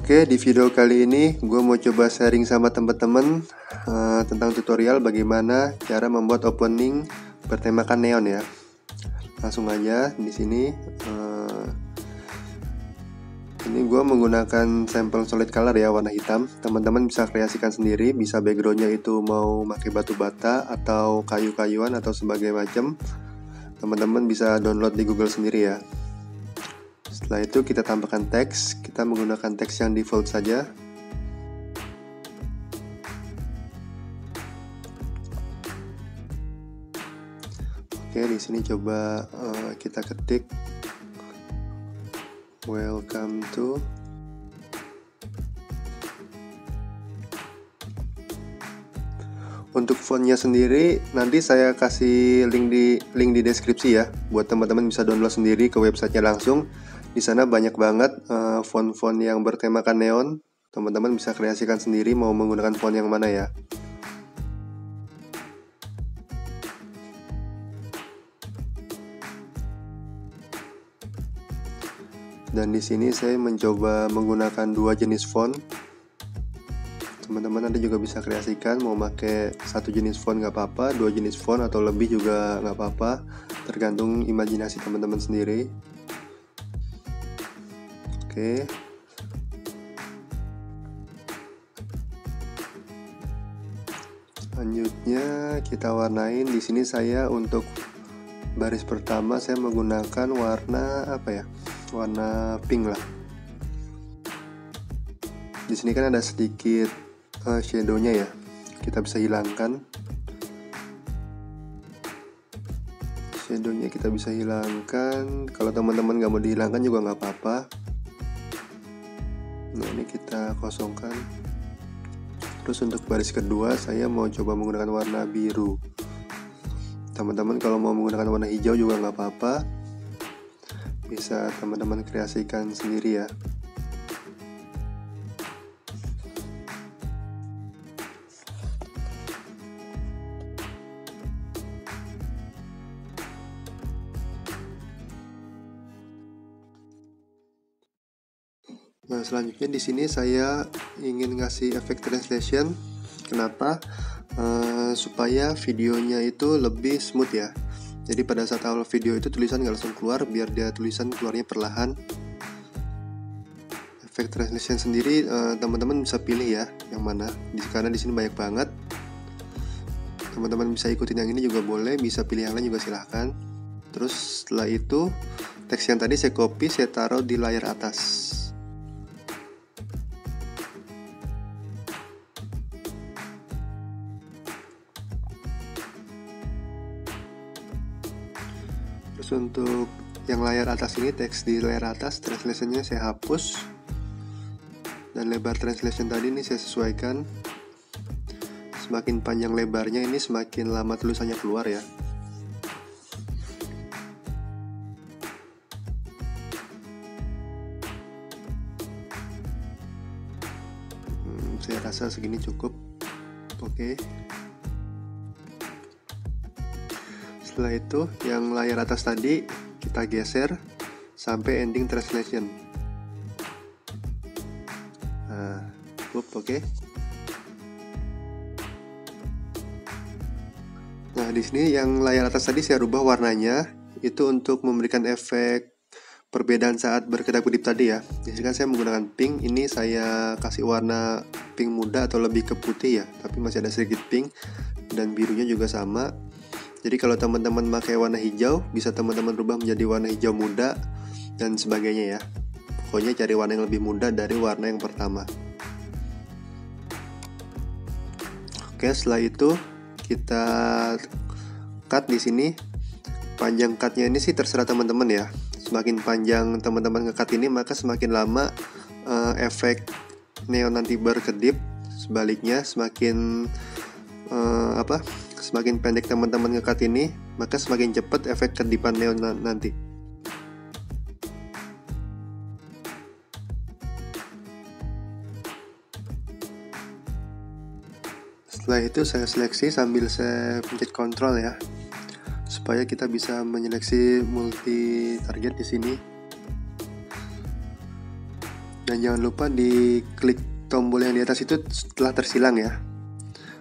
Oke, di video kali ini gue mau coba sharing sama teman-teman tentang tutorial bagaimana cara membuat opening bertemakan neon ya. Langsung aja di sini. Ini gue menggunakan sampel solid color ya, warna hitam. Teman-teman bisa kreasikan sendiri, bisa backgroundnya itu mau pakai batu bata atau kayu-kayuan atau sebagainya macam. Teman-teman bisa download di Google sendiri ya. Setelah itu kita tambahkan teks, kita menggunakan teks yang default saja. Oke, di sini coba kita ketik welcome to. Untuk fontnya sendiri nanti saya kasih link di deskripsi ya, buat teman-teman bisa download sendiri ke websitenya langsung. Di sana banyak banget font-font yang bertemakan neon. Teman-teman bisa kreasikan sendiri mau menggunakan font yang mana ya. Dan di sini saya mencoba menggunakan dua jenis font. Teman-teman nanti juga bisa kreasikan mau pakai satu jenis font nggak apa-apa, dua jenis font atau lebih juga nggak apa-apa, tergantung imajinasi teman-teman sendiri. Oke. Selanjutnya kita warnain. Di sini saya untuk baris pertama saya menggunakan warna apa ya? Warna pink lah. Di sini kan ada sedikit shadownya ya. Kita bisa hilangkan. Shadownya kita bisa hilangkan. Kalau teman-teman nggak mau dihilangkan juga nggak apa-apa. Nah, ini kita kosongkan. Terus untuk baris kedua saya mau coba menggunakan warna biru. Teman-teman kalau mau menggunakan warna hijau juga nggak apa-apa, bisa teman-teman kreasikan sendiri ya. Nah, selanjutnya di sini saya ingin ngasih efek translation. Kenapa? Supaya videonya itu lebih smooth ya. Jadi pada saat awal video itu tulisan nggak langsung keluar, biar dia tulisan keluarnya perlahan. Efek translation sendiri teman-teman bisa pilih ya yang mana. Karena di sini banyak banget. Teman-teman bisa ikutin yang ini juga boleh, bisa pilih yang lain juga silahkan. Terus setelah itu teks yang tadi saya copy, saya taruh di layar atas. Untuk yang layar atas ini, teks di layar atas translationnya saya hapus, dan lebar translation tadi ini saya sesuaikan. Semakin panjang lebarnya ini semakin lama tulisannya keluar ya. Saya rasa segini cukup. Oke. Setelah itu yang layar atas tadi kita geser sampai ending translation. Nah, cukup oke. Nah, di sini yang layar atas tadi saya rubah warnanya itu untuk memberikan efek perbedaan saat berkedap-kedip tadi ya. Jadi kan saya menggunakan pink, ini saya kasih warna pink muda atau lebih ke putih ya, tapi masih ada sedikit pink, dan birunya juga sama. Jadi kalau teman-teman pakai warna hijau, bisa teman-teman rubah menjadi warna hijau muda dan sebagainya ya. Pokoknya cari warna yang lebih muda dari warna yang pertama. Oke, setelah itu kita cut di sini. Panjang cutnya ini sih terserah teman-teman ya. Semakin panjang teman-teman nge-cut ini, maka semakin lama efek neon nanti berkedip. Sebaliknya semakin semakin pendek teman-teman ngekat ini, maka semakin cepat efek kedipan neon nanti. Setelah itu saya seleksi sambil saya pencet Ctrl ya, supaya kita bisa menyeleksi multi target di sini. Dan jangan lupa diklik tombol yang di atas itu setelah tersilang ya,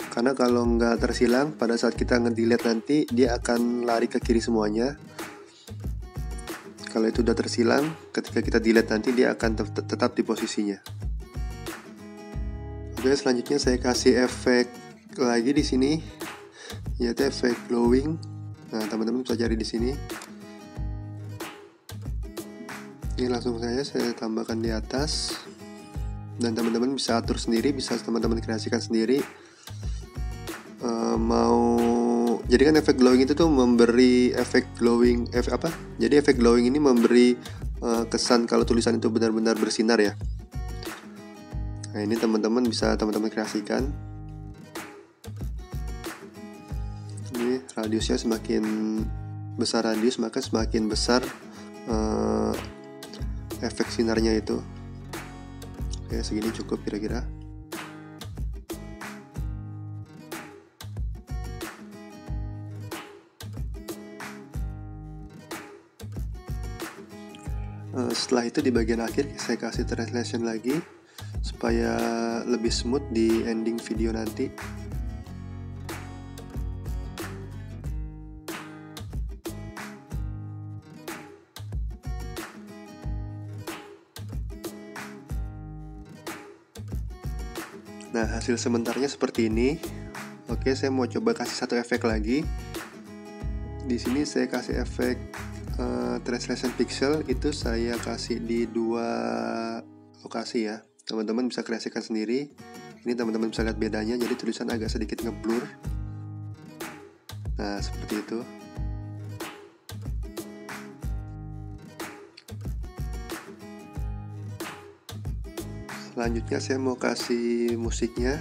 karena kalau nggak tersilang pada saat kita nge-delete nanti dia akan lari ke kiri semuanya. Kalau itu udah tersilang, ketika kita delete nanti dia akan tetap di posisinya. Oke, selanjutnya saya kasih efek lagi di sini, yaitu efek glowing. Nah, teman-teman bisa cari di sini. Ini langsung saya tambahkan di atas, dan teman-teman bisa atur sendiri, bisa teman-teman kreasikan sendiri. Jadi kan efek glowing itu tuh memberi efek glowing ini memberi kesan kalau tulisan itu benar-benar bersinar ya. Nah, ini teman-teman bisa teman-teman kreasikan. Ini radiusnya semakin besar radius, maka semakin besar efek sinarnya itu. Oke, segini cukup kira-kira. Setelah itu di bagian akhir saya kasih translation lagi supaya lebih smooth di ending video nanti. Nah, hasil sementarnya seperti ini. Oke, saya mau coba kasih satu efek lagi. Di sini saya kasih efek translation pixel, itu saya kasih di 2 lokasi ya. Teman-teman bisa kreasikan sendiri. Ini teman-teman bisa lihat bedanya, jadi tulisan agak sedikit ngeblur. Nah, seperti itu. Selanjutnya saya mau kasih musiknya.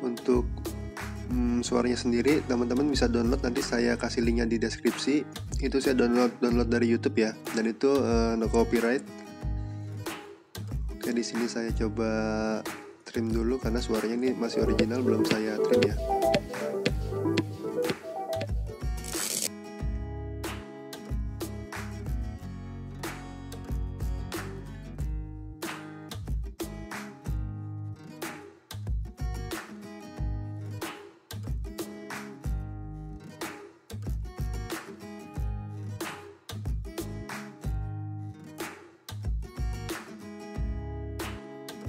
Untuk suaranya sendiri teman-teman bisa download, nanti saya kasih linknya di deskripsi. Itu saya download dari YouTube ya, dan itu no copyright. Oke, di sini saya coba trim dulu karena suaranya ini masih original, belum saya trim ya.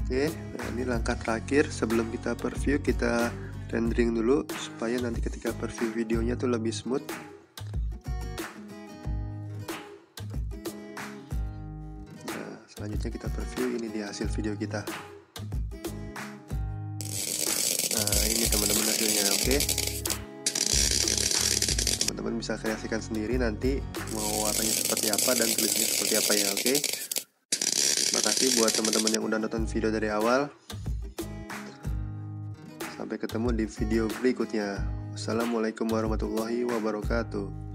Oke, nah ini langkah terakhir sebelum kita preview, kita rendering dulu supaya nanti ketika preview videonya tuh lebih smooth. Nah, selanjutnya kita preview, ini dia hasil video kita. Nah, ini teman-teman hasilnya, oke. Teman-teman bisa kreasikan sendiri nanti mau warnanya seperti apa dan tulisannya seperti apa ya, oke. Terima kasih buat teman-teman yang udah nonton video dari awal. Sampai ketemu di video berikutnya. Wassalamualaikum warahmatullahi wabarakatuh.